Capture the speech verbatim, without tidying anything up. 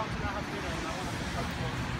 something I have to do and I want to